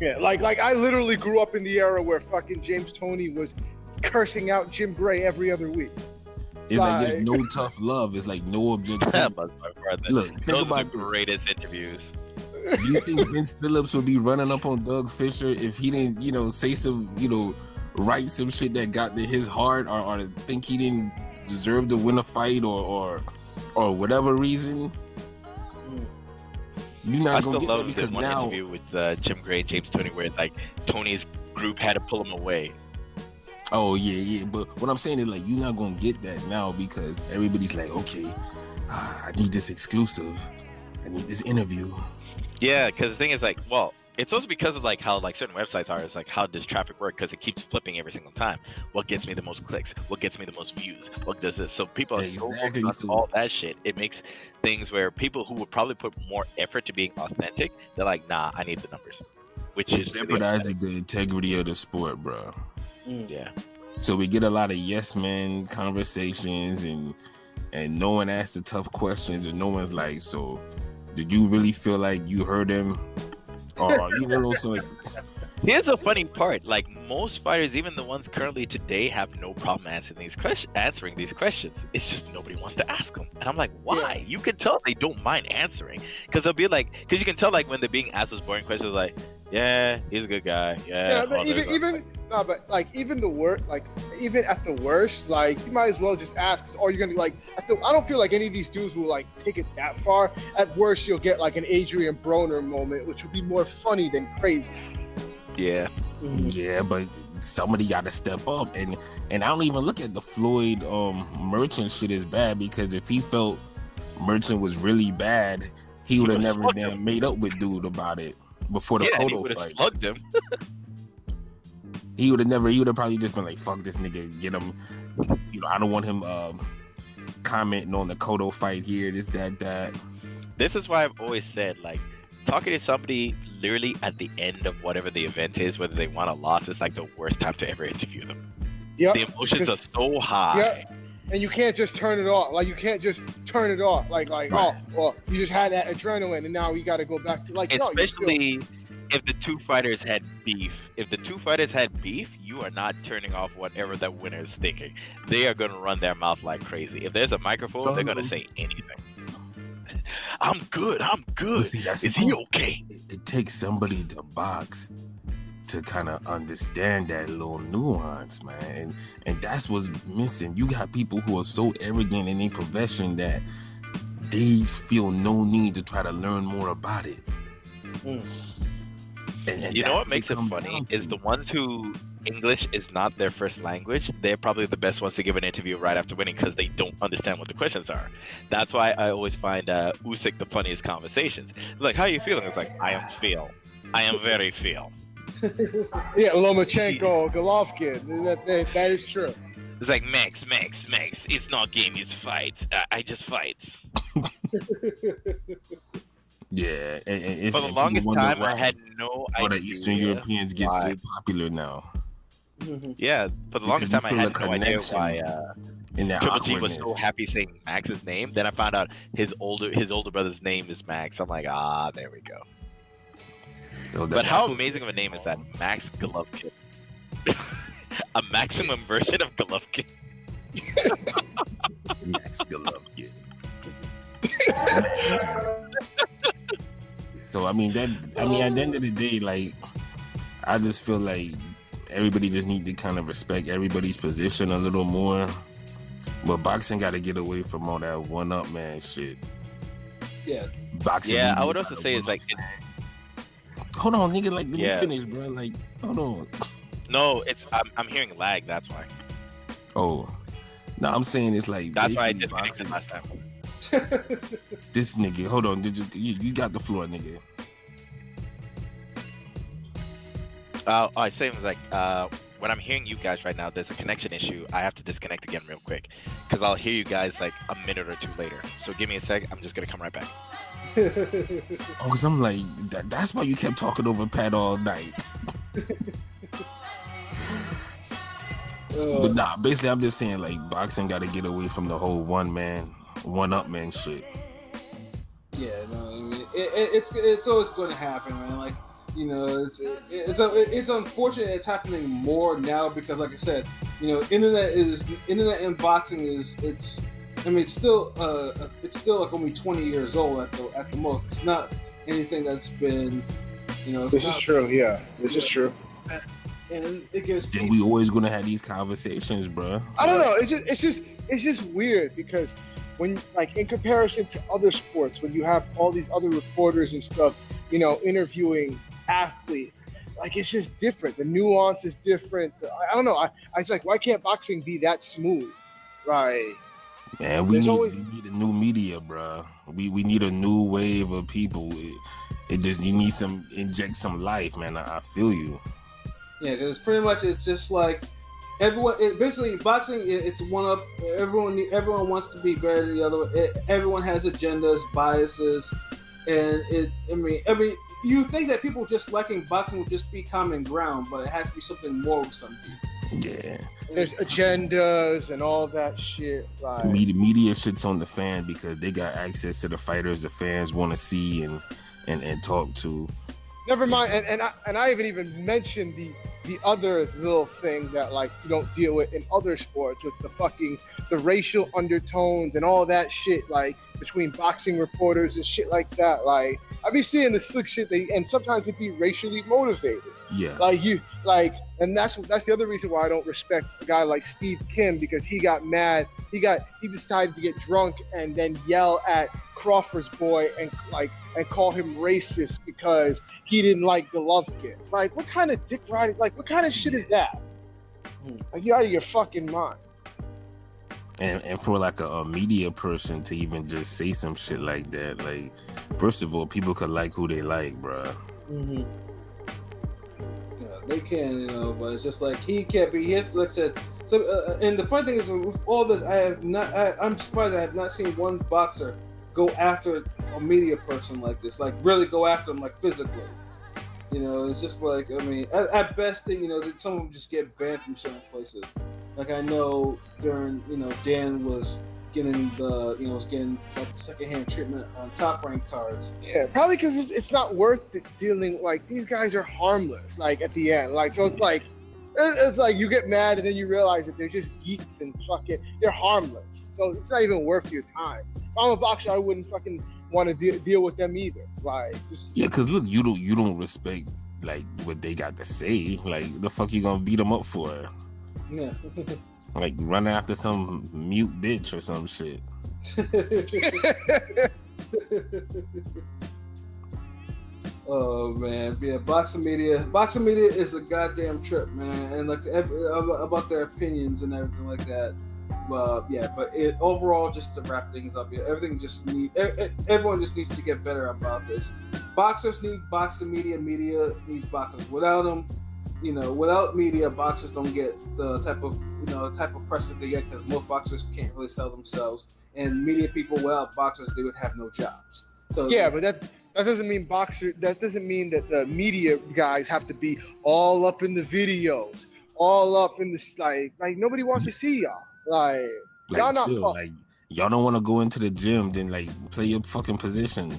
Yeah, like I literally grew up in the era where fucking James Toney was cursing out Jim Gray every other week. It's like there's no tough love. It's like no objectivity. Look, think about the greatest interviews. Do you think Vince Phillips would be running up on Doug Fisher if he didn't, you know, say some, you know, write some shit that got to his heart, or think he didn't deserve to win a fight, or whatever reason? You're not gonna still love this one interview with Jim Gray, James Toney, where like Tony's group had to pull him away. Oh yeah, but what I'm saying is like you're not gonna get that now because everybody's like, okay, I need this exclusive, I need this interview. Yeah, because the thing is like, well, it's also because of like how like certain websites are. It's like, how does traffic work? Because it keeps flipping every single time. What gets me the most clicks? What gets me the most views? What does this? So people are so all that shit. It makes things where people who would probably put more effort to being authentic, they're like, nah, I need the numbers, which is jeopardizes the integrity of the sport, bro. Yeah. So we get a lot of yes men conversations, and no one asks the tough questions, and no one's like, so did you really feel like you heard him? Oh, you know, so like, here's the funny part. Like, most fighters, even the ones currently today, have no problem answering these questions. It's just nobody wants to ask them. And I'm like, why? Yeah. You can tell they don't mind answering. Because they'll be like, because you can tell, like, when they're being asked those boring questions, like, yeah, he's a good guy. Even at the worst, like, you might as well just ask. Or you're gonna be like, I don't feel like any of these dudes will like take it that far. At worst, you'll get like an Adrian Broner moment, which would be more funny than crazy. Yeah, yeah, but somebody got to step up, and I don't even look at the Floyd Merchant shit as bad, because if he felt Merchant was really bad, he would have never damn made up with dude about it before the Cotto fight. Slugged him. He would have probably just been like, "Fuck this nigga, get him." You know, I don't want him commenting on the Cotto fight here, this, that, that. This is why I've always said, like, talking to somebody literally at the end of whatever the event is, whether they want a loss, it's like the worst time to ever interview them. Yep. The emotions are so high. Yep. And you can't just turn it off. Like, you can't just turn it off. Like, right. Oh, well, you just had that adrenaline, and now you got to go back to, like, especially if the two fighters had beef. If the two fighters had beef, you are not turning off whatever that winner is thinking. They are going to run their mouth like crazy. If there's a microphone, they're going to say anything. I'm good. See, is he okay? It takes somebody to box to kind of understand that little nuance, man. And that's what's missing. You got people who are so arrogant in their profession that they feel no need to try to learn more about it. And you know what makes it funny is the ones who English is not their first language, they're probably the best ones to give an interview right after winning, because they don't understand what the questions are. That's why I always find Usyk the funniest conversations. Like, how are you feeling? It's like, I am very feel. Yeah, Lomachenko, Golovkin, that is true. It's like, Max, it's not game, it's fights. I just fights. Yeah, for the longest time, I had no idea. All the Eastern Europeans get so popular now. Yeah, for the longest time, I had no idea why. Triple G was so happy saying Max's name. Then I found out his older brother's name is Max. I'm like, there we go. So but how amazing of a name is that, Max Golovkin? A maximum version of Golovkin. Max Golovkin. So I mean at the end of the day, like, I just feel like everybody just need to kind of respect everybody's position a little more. But boxing got to get away from all that one up man shit. Yeah, boxing. Yeah, I would also say it's like, hold on, nigga, like, let me finish, bro. Like, hold on. No, I'm hearing lag. That's why. Oh, no, I'm saying it's like, that's why I just boxing last time. This nigga, hold on. You got the floor, nigga. I say it was like, when I'm hearing you guys right now, there's a connection issue. I have to disconnect again real quick, because I'll hear you guys like a minute or two later. So give me a sec. I'm just gonna come right back. Because I'm like, that's why you kept talking over Pat all night. But nah, basically, I'm just saying, like, boxing got to get away from the whole one-up man shit. Yeah, no, I mean, it's always going to happen, man. Like, you know, it's unfortunate it's happening more now, because, like I said, you know, internet and boxing it's still like only 20 years old at the most. It's not anything that's been, you know. This is true. And it gives. Then we always going to have these conversations, bro. I don't know. It's just weird, because when, like, in comparison to other sports, when you have all these other reporters and stuff, you know, interviewing athletes, like, it's just different. The nuance is different. I don't know. I was like, why can't boxing be that smooth? Right. Man, we need a new media, bro. We need a new wave of people. It just, you need some, inject some life, man. I feel you. Yeah, because pretty much it's just like everyone. Basically, boxing, it's one up. Everyone wants to be better than the other. Everyone has agendas, biases, and it. I mean, you think that people just liking boxing would just be common ground, but it has to be something more with some people. Yeah, there's agendas and all that shit. Like media shits on the fan because they got access to the fighters the fans want to see and talk to. Never mind, and I haven't even mentioned the other little thing that, like, you don't deal with in other sports, with the racial undertones and all that shit, like, between boxing reporters and shit like that. Like, I be seeing the slick shit, and sometimes it be racially motivated. Yeah. And that's the other reason why I don't respect a guy like Steve Kim, because he got mad. He decided to get drunk and then yell at Crawford's boy and call him racist because he didn't like Golovkin. Like, what kind of dick riding? Like, what kind of shit is that? Like, you're out of your fucking mind. And for like a media person to even just say some shit like that, like, first of all, people could like who they like, bruh. Mm-hmm. They can, you know, but it's just like he can't be. He has, like I said. So, and the funny thing is, with all this, I'm surprised I have not seen one boxer go after a media person like this. Like, really go after him, like, physically. You know, it's just like, I mean, at best, you know, that some of them just get banned from certain places. Like, I know during, you know, Dan was getting getting like the secondhand treatment on top rank cards. Yeah, probably because it's not worth dealing. Like, these guys are harmless. Like, at the end, like, so it's like you get mad and then you realize that they're just geeks and fucking they're harmless. So it's not even worth your time. If I'm a boxer, I wouldn't fucking want to deal with them either. Like, just, yeah, because look, you don't respect like what they got to say. Like, the fuck you gonna beat them up for? Yeah. Like, running after some mute bitch or some shit. Oh, man. Yeah, boxing media is a goddamn trip, man. And, like, about their opinions and everything like that. But overall, just to wrap things up, yeah, everyone just needs to get better about this. Boxers need boxing media. Media needs boxers. Without them, you know, without media, boxers don't get the type of press that they get, because most boxers can't really sell themselves. And media people, without boxers, they would have no jobs. So yeah, but that doesn't mean That doesn't mean that the media guys have to be all up in the videos, all up in the like nobody wants to see y'all. Like y'all not chill. Like, y'all don't want to go into the gym, then like play your fucking position.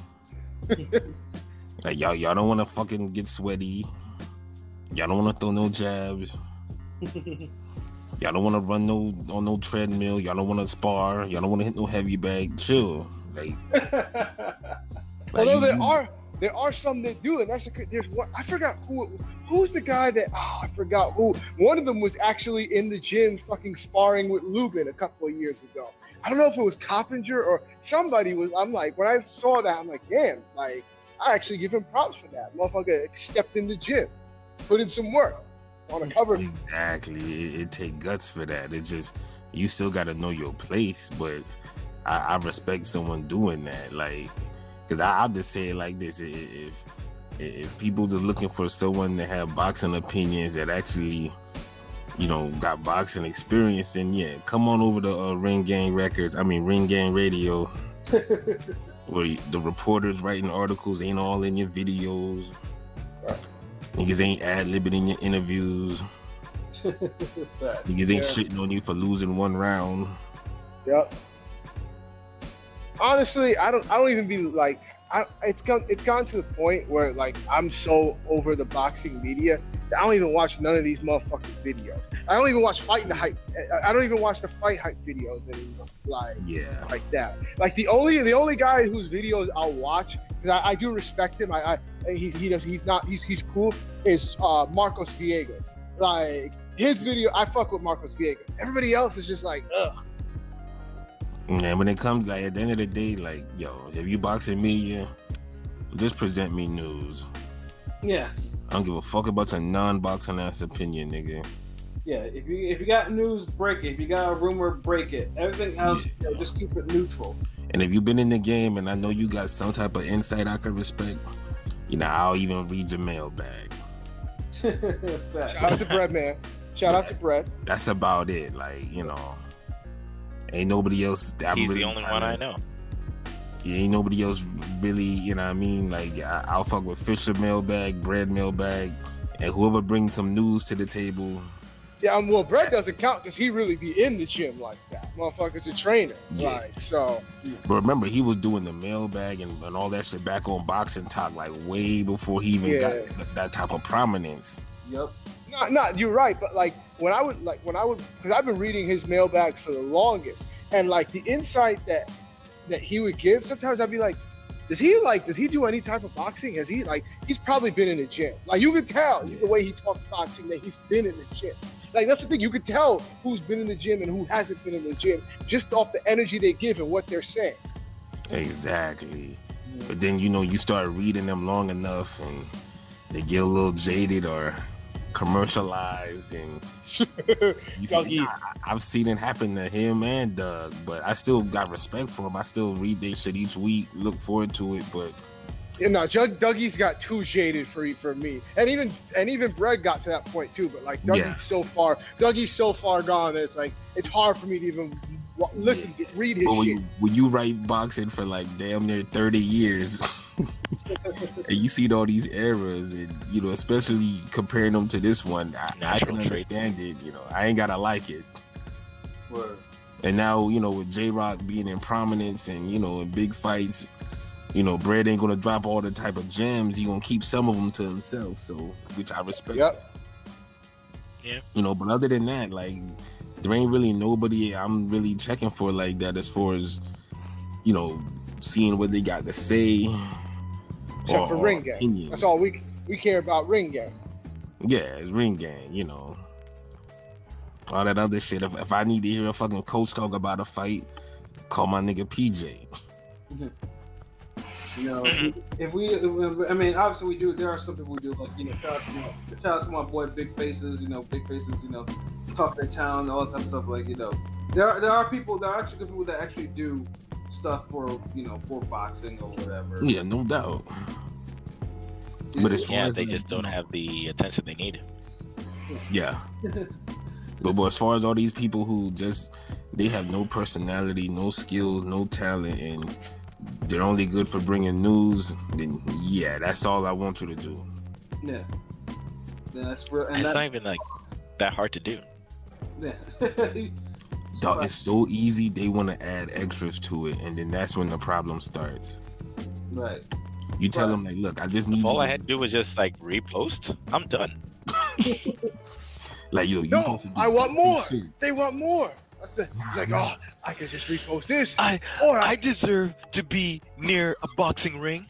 Like y'all don't want to fucking get sweaty. Y'all don't want to throw no jabs. Y'all don't want to run on no treadmill. Y'all don't want to spar. Y'all don't want to hit no heavy bag. Chill. Like, although there are some that do, and there's one. I forgot who's the guy that. Oh, I forgot who. One of them was actually in the gym, fucking sparring with Lubin a couple of years ago. I don't know if it was Coppinger or somebody was. I'm like, when I saw that, I'm like, damn. Like, I actually give him props for that. Motherfucker stepped in the gym. Put in some work on a cover. Exactly. It take guts for that. It just, you still got to know your place, but I respect someone doing that. Like, because I'll just say it like this. If people just looking for someone that have boxing opinions that actually, you know, got boxing experience, then yeah, come on over to Ring Gang Radio, where the reporters writing articles ain't all in your videos. Niggas ain't ad-libbing in your interviews. Niggas ain't shitting on you for losing one round. Yep. Honestly, I don't even be like. It's gone to the point where, like, I'm so over the boxing media that I don't even watch none of these motherfuckers' videos. I don't even watch the fight hype videos anymore. Like, yeah, like that. Like, the only guy whose videos I'll watch, because I do respect him. He's cool. Is Marcos Villegas. Like, his video, I fuck with Marcos Villegas. Everybody else is just like, ugh. And when it comes, like, at the end of the day, like, yo, if you boxing media, just present me news. Yeah. I don't give a fuck about your non-boxing ass opinion, nigga. Yeah, if you got news, break it. If you got a rumor, break it. Everything else, yeah. You know, just keep it neutral. And if you've been in the game and I know you got some type of insight I could respect, You know, I'll even read your mailbag. Shout out to Brad, man. Shout out to Brad. That's about it. Like, you know, ain't nobody else. He's really the only one I know. Yeah, ain't nobody else really, you know what I mean? Like, I'll fuck with Fisher mailbag, Brad mailbag, and whoever brings some news to the table. Yeah, well, Brett doesn't count because he really be in the gym like that. Motherfucker's a trainer. Yeah. Like, so. But remember, he was doing the mailbag and all that shit back on Boxing Talk, like, way before he even got that type of prominence. Yep. No, you're right. But, like, when I would, because I've been reading his mailbags for the longest. And, like, the insight that he would give, sometimes I'd be like, does he do any type of boxing? He's probably been in the gym. Like, you could tell the way he talks boxing that he's been in the gym. Like, that's the thing. You can tell who's been in the gym and who hasn't been in the gym just off the energy they give and what they're saying. Exactly. Yeah. But then, you know, you start reading them long enough and they get a little jaded or commercialized. And you see, I've seen it happen to him and Doug, but I still got respect for him. I still read their shit each week, look forward to it, but... Yeah, no, Dougie's got too jaded for me, and even Brad got to that point too. But like Dougie's so far gone, that it's like it's hard for me to even listen, read his shit. When you write boxing for like damn near 30 years, and you see all these errors, and you know, especially comparing them to this one, I can understand it. You know, I ain't gotta like it. Word. And now, you know, with J Rock being in prominence and, you know, in big fights. You know, Brad ain't gonna drop all the type of gems. He gonna keep some of them to himself, so which I respect. Yep. Yeah. You know, but other than that, like there ain't really nobody I'm really checking for like that as far as, you know, seeing what they got to say. Except for Ring Gang. That's all we care about, Ring Gang. Yeah, it's Ring Gang. You know, all that other shit. If I need to hear a fucking coach talk about a fight, call my nigga PJ. Mm-hmm. You know, I mean, obviously we do. There are some people we do, like, you know, shout out to my boy Big Faces, you know, talk their town, all that type of stuff. Like, you know, there are actually good people that actually do stuff for, you know, for boxing or whatever. Yeah, no doubt. But as far as they just don't have the attention they need. Yeah. But as far as all these people who just they have no personality, no skills, no talent, and they're only good for bringing news, then yeah, that's all I want you to do. Yeah. That's real. And it's not even like that hard to do. Yeah. Dog, it's so easy, they want to add extras to it, and then that's when the problem starts. Right. You tell them, like, look, I just need all I had to do was just like repost. I'm done. Like, you posted. I want more. They want more. Oh, I could just repost this. I deserve to be near a boxing ring.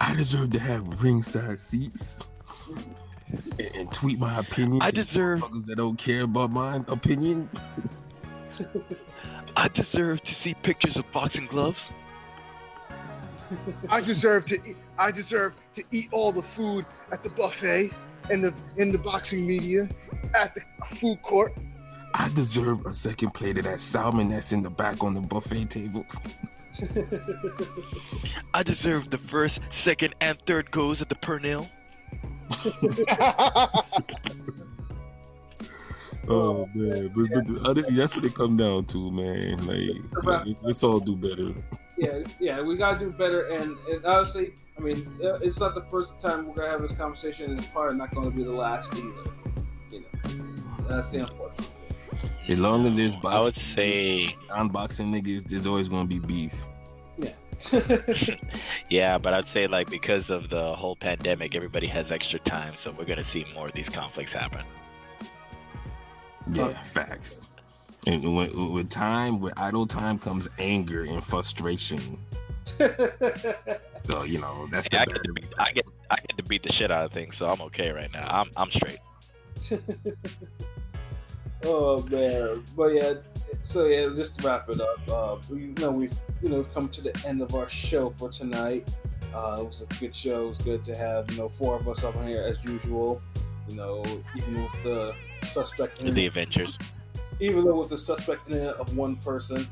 I deserve to have ringside seats and tweet my opinion. I deserve motherfuckers that don't care about my opinion. I deserve to see pictures of boxing gloves. I deserve to eat all the food at the buffet. In the boxing media, at the food court. I deserve a second plate of that salmon that's in the back on the buffet table. I deserve the first, second, and third goes at the Pernil. Oh man, but honestly, that's what it comes down to, man. Like, let's all do better. Yeah, we gotta do better, and obviously, I mean, it's not the first time we're gonna have this conversation, and it's probably not gonna be the last either. You know, that's the unfortunate thing. As long as there's boxing, I would say, unboxing niggas, there's always gonna be beef. Yeah. Yeah, but I'd say, like, because of the whole pandemic, everybody has extra time, so we're gonna see more of these conflicts happen. Yeah, okay. Facts. And with idle time comes anger and frustration. So, you know, that's the I get to beat the shit out of things, so I'm okay right now. I'm straight. Oh man, but yeah, so yeah, just to wrap it up. We've come to the end of our show for tonight. It was a good show. It was good to have, you know, four of us up on here as usual. You know, even with the suspect, the adventures. Even though with the suspect in it of one person.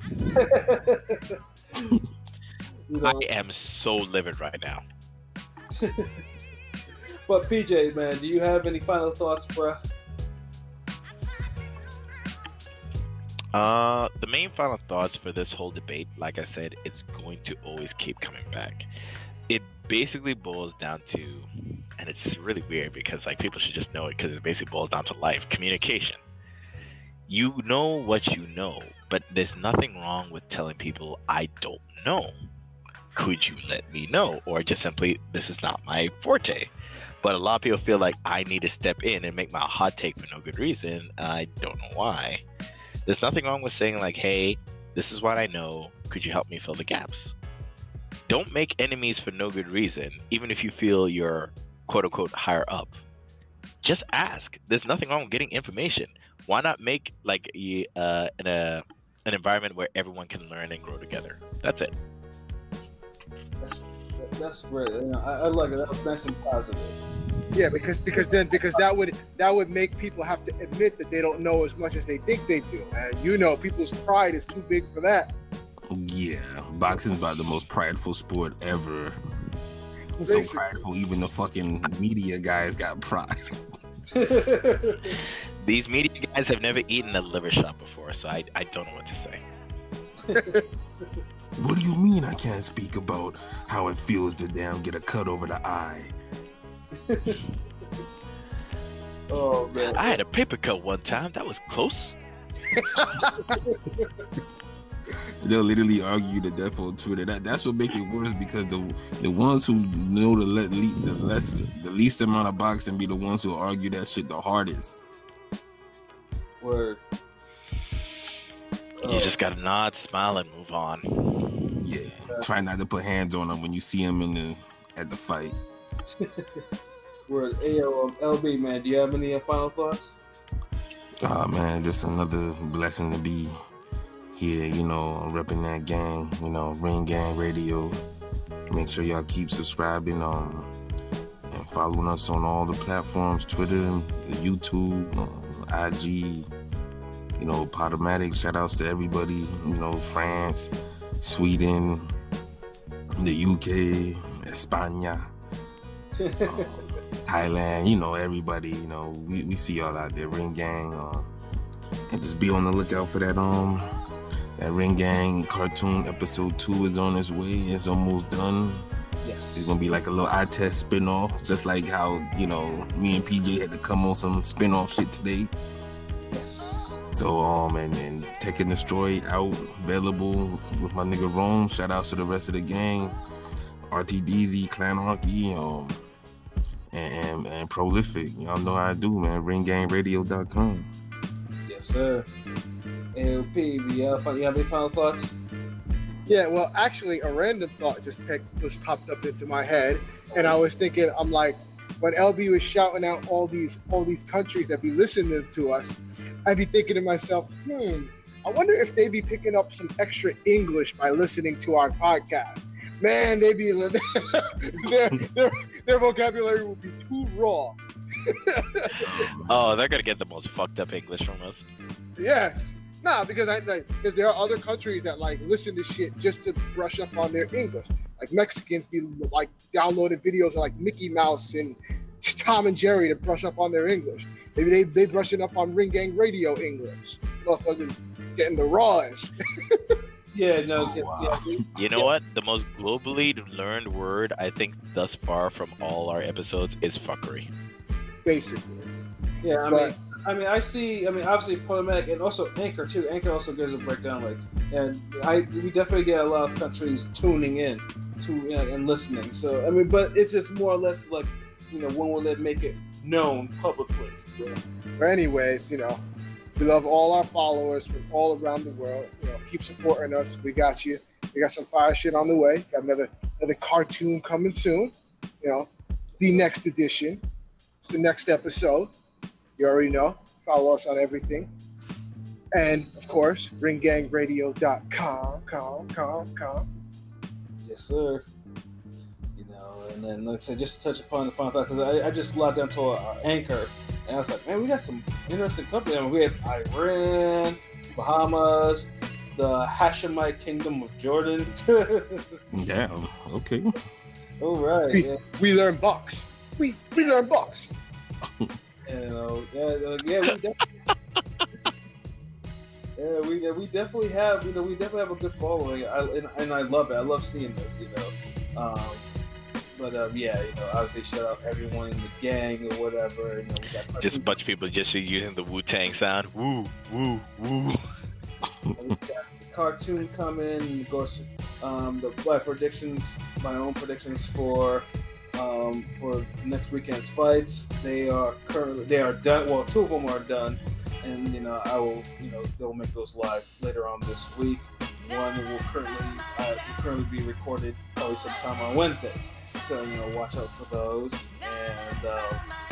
You know? I am so livid right now. But PJ, man, do you have any final thoughts, bro? The main final thoughts for this whole debate, like I said, it's going to always keep coming back. It basically boils down to, and it's really weird because like people should just know it, because it basically boils down to life, communication. You know what you know, but there's nothing wrong with telling people, I don't know. Could you let me know? Or just simply, this is not my forte. But a lot of people feel like I need to step in and make my hot take for no good reason. I don't know why. There's nothing wrong with saying like, hey, this is what I know. Could you help me fill the gaps? Don't make enemies for no good reason, even if you feel you're quote unquote higher up. Just ask. There's nothing wrong with getting information. Why not make like an environment where everyone can learn and grow together? That's it. That's great. You know, I like it. That was nice and positive. Yeah, because that would make people have to admit that they don't know as much as they think they do, and you know, people's pride is too big for that. Yeah, boxing is about the most prideful sport ever. It's so prideful, even the fucking media guys got pride. These media guys have never eaten a liver shot before, so I don't know what to say. What do you mean I can't speak about how it feels to damn get a cut over the eye? Oh man, I had a paper cut one time. That was close. They'll literally argue to death on Twitter. That's what makes it worse, because the ones who know the least amount of boxing be the ones who argue that shit the hardest. Word. You just gotta nod, smile, and move on. Yeah. Try not to put hands on them when you see them at the fight. Word. Hey, LB, man, do you have any final thoughts? Man, just another blessing to be here, you know, repping that gang, you know, Ring Gang Radio. Make sure y'all keep subscribing and following us on all the platforms, Twitter, YouTube, IG, you know, Podomatic. Shout outs to everybody, you know, France, Sweden, the UK, España, Thailand, you know, everybody, you know, we see y'all out there, Ring Gang, and just be on the lookout for that Ring Gang cartoon. Episode 2 is on its way. It's almost done. Yes. It's gonna be like a little eye test spin-off, just like how, you know, me and PJ had to come on some spin-off shit today. Yes. So and Tech and Destroy out, available with my nigga Rome. Shout outs to the rest of the gang, RTDZ, Clan Hockey, and Prolific. Y'all know how I do, man. RingGangRadio.com. Yes, sir. And P, you have any final thoughts? Yeah, well, actually, a random thought just popped up into my head, and I was thinking, I'm like, when LB was shouting out all these countries that be listening to us, I'd be thinking to myself, I wonder if they be picking up some extra English by listening to our podcast. Man, they be their vocabulary will be too raw. Oh, they're gonna get the most fucked up English from us. Yes. Nah, because because there are other countries that like listen to shit just to brush up on their English. Like Mexicans be like downloading videos of like Mickey Mouse and Tom and Jerry to brush up on their English. Maybe they brushing up on Ring Gang Radio English. Motherfuckers getting the rawest. Yeah, no. Oh, wow. Yeah. You know what? The most globally learned word I think thus far from all our episodes is fuckery. Basically. Yeah, I mean, I see, obviously Podomatic and also Anchor too. Anchor also gives a breakdown, like, and we definitely get a lot of countries tuning in to and listening. So I mean, but it's just more or less like, you know, when will they make it known publicly? Yeah. But anyways, you know, we love all our followers from all around the world. You know, keep supporting us. We got you. We got some fire shit on the way. Got another cartoon coming soon. You know, the next edition. It's the next episode. You already know. Follow us on everything. And, of course, ringgangradio.com. Yes, sir. You know, and then, like I said, just to touch upon the final thought, because I just logged onto our Anchor, and I was like, man, we got some interesting company. I mean, we have Iran, Bahamas, the Hashemite Kingdom of Jordan. Yeah, okay. All right. We learn box. We learn box. We definitely have a good following. I love it. I love seeing this, obviously shout out everyone in the gang or whatever. We got just a bunch of people just using the Wu-Tang sound. Woo, woo, woo. We got the cartoon coming. Of course, my own predictions for next weekend's fights. They are done. Well, two of them are done, and they'll make those live later on this week. One will currently be recorded probably sometime on Wednesday. So, watch out for those. And,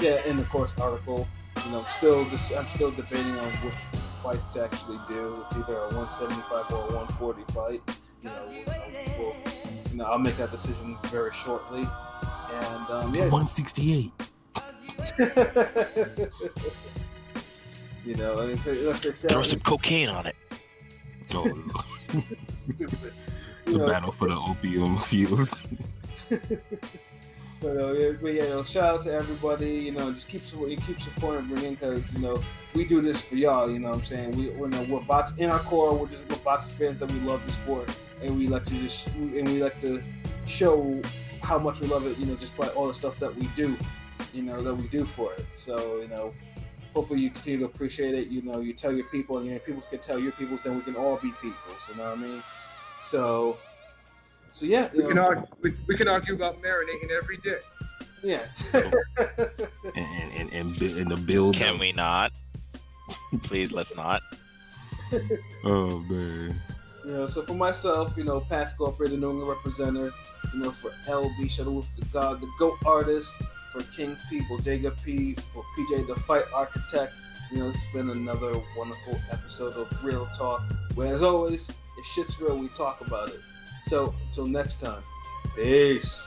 and of course, article, I'm still debating on which fights to actually do. It's either a 175 or a 140 fight. I'll make that decision very shortly. And, 168. Throw some cocaine on it. Oh, no. Stupid. Battle for the opium fields. But shout out to everybody. Just keep supporting Ring, because we do this for y'all. What I'm saying, we're box in our core. We're boxing fans that we love the sport, and we like to show how much we love it. Just by all the stuff that we do, that we do for it. So hopefully you continue to appreciate it. You tell your people, and your people can tell your peoples. Then we can all be peoples. You know what I mean? So yeah, we can argue about marinating every day. Yeah, and the build. Can we not? Please, let's not. Oh man. So for myself, Pat Scorpio, the New England representative. For LB Shadowwolf, the God, the Goat Artist. For King P, Bodega P. For PJ, the Fight Architect. It's been another wonderful episode of Real Talk, where as always, if shit's real, we talk about it. So, until next time, peace.